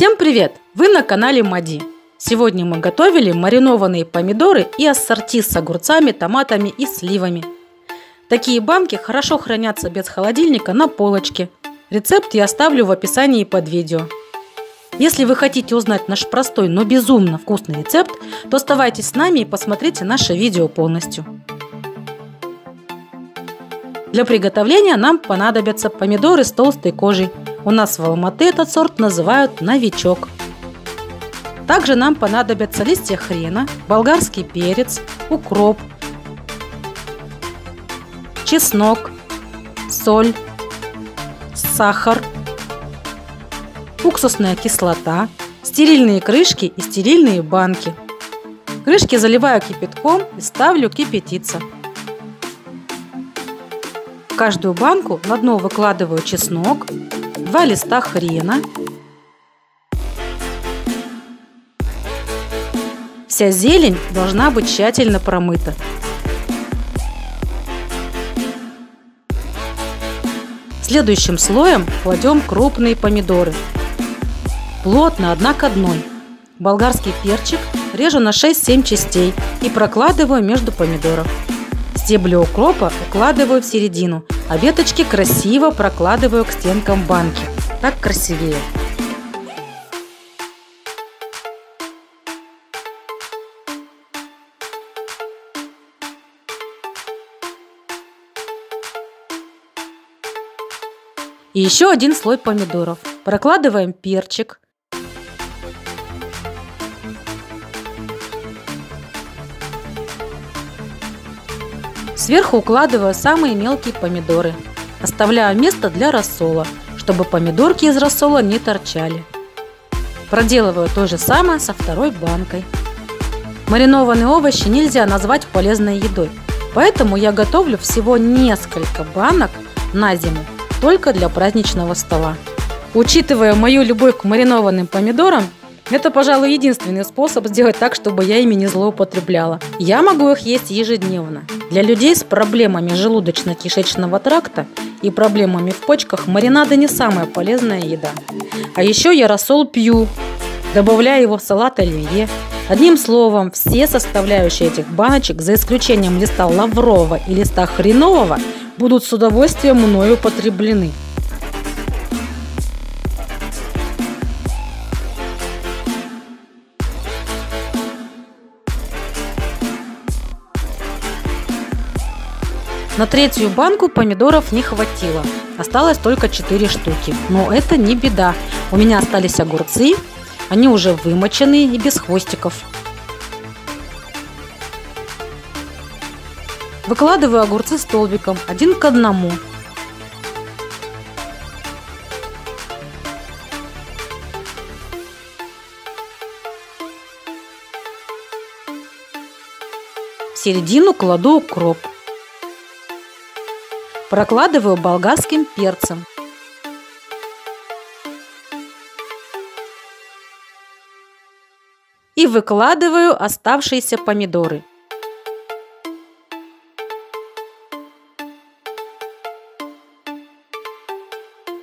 Всем привет! Вы на канале МАДИ. Сегодня мы готовили маринованные помидоры и ассорти с огурцами, томатами и сливами. Такие банки хорошо хранятся без холодильника на полочке. Рецепт я оставлю в описании под видео. Если вы хотите узнать наш простой, но безумно вкусный рецепт, то оставайтесь с нами и посмотрите наше видео полностью. Для приготовления нам понадобятся помидоры с толстой кожей. У нас в Алматы этот сорт называют новичок. Также нам понадобятся листья хрена, болгарский перец, укроп, чеснок, соль, сахар, уксусная кислота, стерильные крышки и стерильные банки. Крышки заливаю кипятком и ставлю кипятиться. В каждую банку на дно выкладываю чеснок, 2 листа хрена, вся зелень должна быть тщательно промыта. Следующим слоем кладем крупные помидоры, плотно одна к одной. Болгарский перчик режу на 6-7 частей и прокладываю между помидоров. Стебли укропа укладываю в середину, а веточки красиво прокладываю к стенкам банки. Так красивее. И еще один слой помидоров. Прокладываем перчик. Сверху укладываю самые мелкие помидоры. Оставляю место для рассола, чтобы помидорки из рассола не торчали. Проделываю то же самое со второй банкой. Маринованные овощи нельзя назвать полезной едой, поэтому я готовлю всего несколько банок на зиму, только для праздничного стола. Учитывая мою любовь к маринованным помидорам, это, пожалуй, единственный способ сделать так, чтобы я ими не злоупотребляла. Я могу их есть ежедневно. Для людей с проблемами желудочно-кишечного тракта и проблемами в почках маринады не самая полезная еда. А еще я рассол пью, добавляя его в салат оливье. Одним словом, все составляющие этих баночек, за исключением листа лаврового и листа хренового, будут с удовольствием мною потреблены. На третью банку помидоров не хватило, осталось только 4 штуки, но это не беда, у меня остались огурцы, они уже вымоченные и без хвостиков. Выкладываю огурцы столбиком, один к одному. В середину кладу укроп. Прокладываю болгарским перцем. И выкладываю оставшиеся помидоры.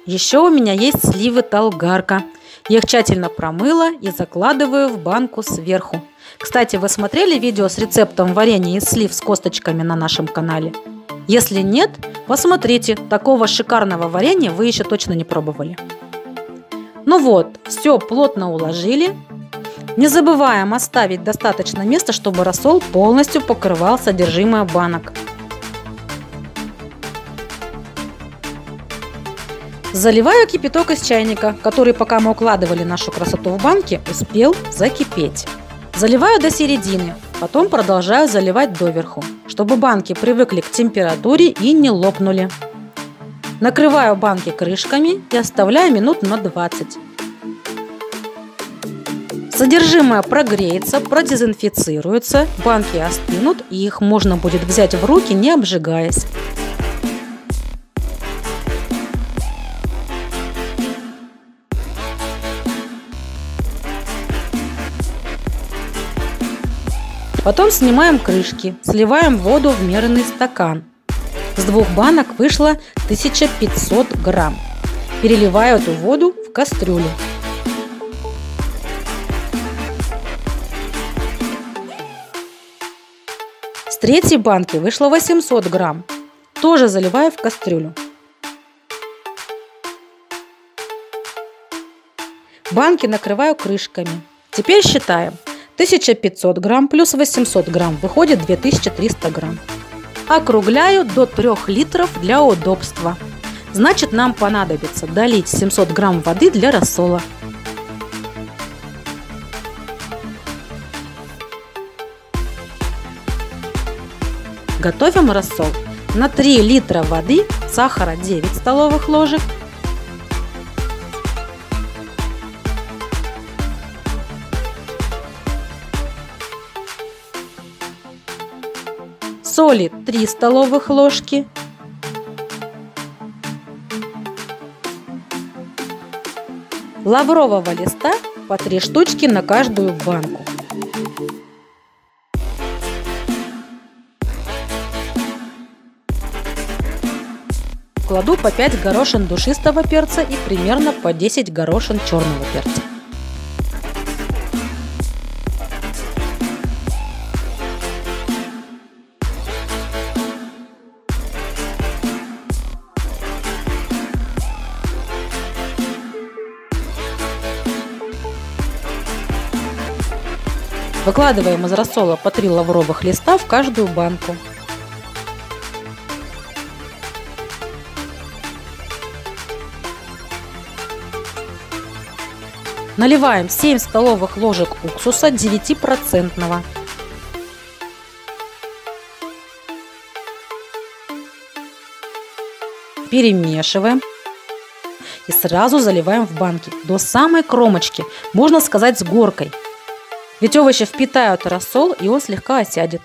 Еще у меня есть сливы талгарка. Я их тщательно промыла и закладываю в банку сверху. Кстати, вы смотрели видео с рецептом варенья из слив с косточками на нашем канале? Если нет, посмотрите, такого шикарного варенья вы еще точно не пробовали. Ну вот, все плотно уложили. Не забываем оставить достаточно места, чтобы рассол полностью покрывал содержимое банок. Заливаю кипяток из чайника, который, пока мы укладывали нашу красоту в банки, успел закипеть. Заливаю до середины, потом продолжаю заливать доверху, чтобы банки привыкли к температуре и не лопнули. Накрываю банки крышками и оставляю минут на 20. Содержимое прогреется, продезинфицируется, банки остынут, и их можно будет взять в руки, не обжигаясь. Потом снимаем крышки, сливаем воду в мерный стакан. С двух банок вышло 1500 грамм. Переливаю эту воду в кастрюлю. С третьей банки вышло 800 грамм. Тоже заливаю в кастрюлю. Банки накрываю крышками. Теперь считаем. 1500 грамм плюс 800 грамм выходит 2300 грамм. Округляю до 3 литров для удобства. Значит, нам понадобится долить 700 грамм воды для рассола. Готовим рассол. На 3 литра воды сахара 9 столовых ложек. Соли 3 столовых ложки. Лаврового листа по 3 штучки на каждую банку. Кладу по 5 горошин душистого перца и примерно по 10 горошин черного перца. Выкладываем из рассола по 3 лавровых листа в каждую банку. Наливаем 7 столовых ложек уксуса 9%. Перемешиваем. И сразу заливаем в банки до самой кромочки, можно сказать, с горкой. Ведь овощи впитают рассол, и он слегка осядет.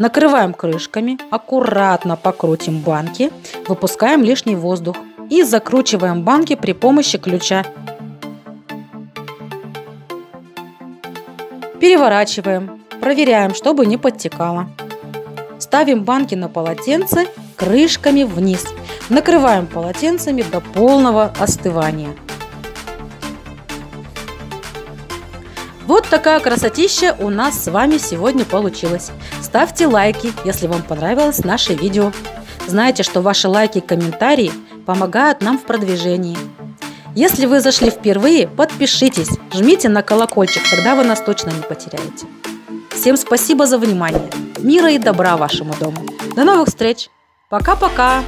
Накрываем крышками, аккуратно покрутим банки, выпускаем лишний воздух и закручиваем банки при помощи ключа. Переворачиваем, проверяем, чтобы не подтекало. Ставим банки на полотенце крышками вниз. Накрываем полотенцами до полного остывания. Вот такая красотища у нас с вами сегодня получилась. Ставьте лайки, если вам понравилось наше видео. Знайте, что ваши лайки и комментарии помогают нам в продвижении. Если вы зашли впервые, подпишитесь, жмите на колокольчик, тогда вы нас точно не потеряете. Всем спасибо за внимание. Мира и добра вашему дому. До новых встреч. Пока-пока.